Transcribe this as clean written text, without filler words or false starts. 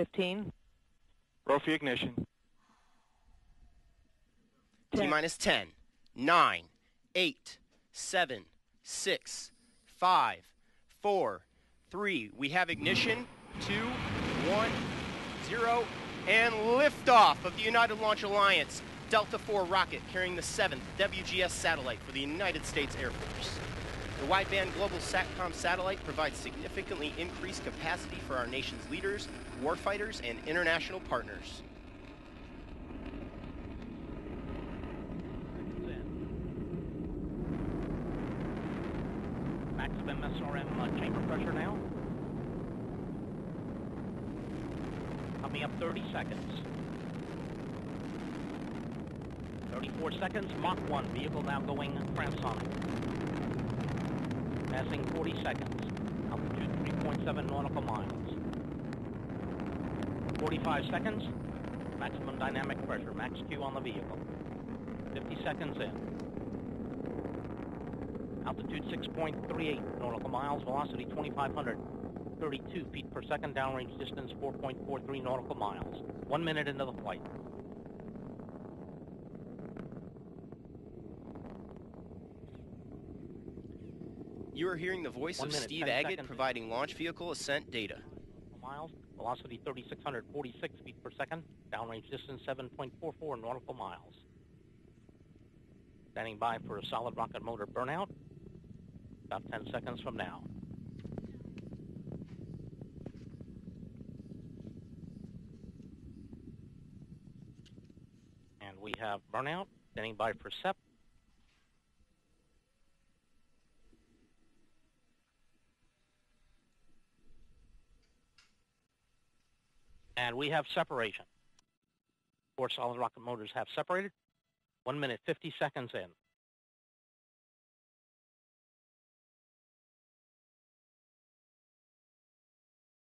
15. Rofi ignition. T minus 10, 9, 8, 7, 6, 5, 4, 3. We have ignition, 2, 1, 0, and liftoff of the United Launch Alliance Delta IV rocket carrying the 7th WGS satellite for the United States Air Force. The Wideband Global SATCOM satellite provides significantly increased capacity for our nation's leaders, warfighters, and international partners. Maximum SRM chamber pressure now. Coming up 30 seconds. 34 seconds, Mach 1, vehicle now going transonic. Passing 40 seconds, altitude 3.7 nautical miles. 45 seconds, maximum dynamic pressure, max Q on the vehicle. 50 seconds in. Altitude 6.38 nautical miles, velocity 2,532 feet per second, downrange distance 4.43 nautical miles. 1 minute into the flight. You are hearing the voice of Steve Agate providing launch vehicle ascent data. Miles, velocity 3,646 feet per second, downrange distance 7.44 nautical miles. Standing by for a solid rocket motor burnout. About 10 seconds from now. And we have burnout, standing by for SEP. And we have separation. Four solid rocket motors have separated. 1 minute, 50 seconds in.